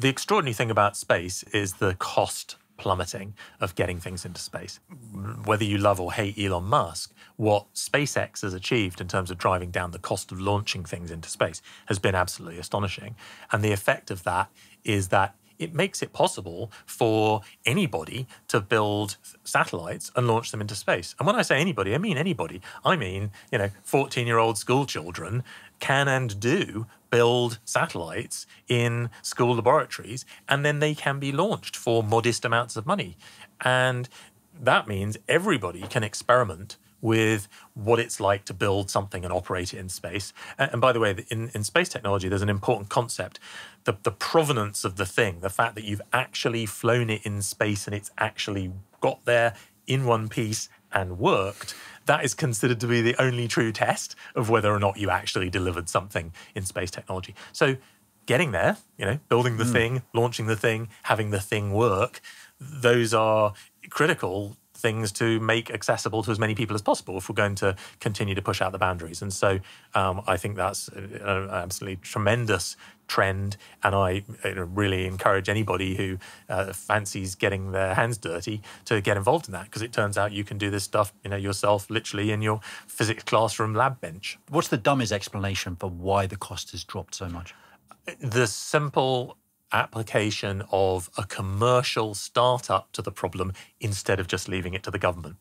The extraordinary thing about space is the cost plummeting of getting things into space. Whether you love or hate Elon Musk, what SpaceX has achieved in terms of driving down the cost of launching things into space has been absolutely astonishing. And the effect of that is that it makes it possible for anybody to build satellites and launch them into space. And when I say anybody, I mean anybody. I mean, you know, 14-year-old school children can and do build satellites in school laboratories, and then they can be launched for modest amounts of money. And that means everybody can experiment with what it's like to build something and operate it in space. And by the way, in space technology, there's an important concept. The provenance of the thing, the fact that you've actually flown it in space and it's actually got there in one piece and worked, that is considered to be the only true test of whether or not you actually delivered something in space technology. So getting there, you know, building the thing, launching the thing, having the thing work, those are critical things to make accessible to as many people as possible if we're going to continue to push out the boundaries. And so I think that's an absolutely tremendous trend. And I really encourage anybody who fancies getting their hands dirty to get involved in that, because it turns out you can do this stuff, you know, yourself, literally in your physics classroom lab bench. What's the dumbest explanation for why the cost has dropped so much? The simple application of a commercial startup to the problem instead of just leaving it to the government.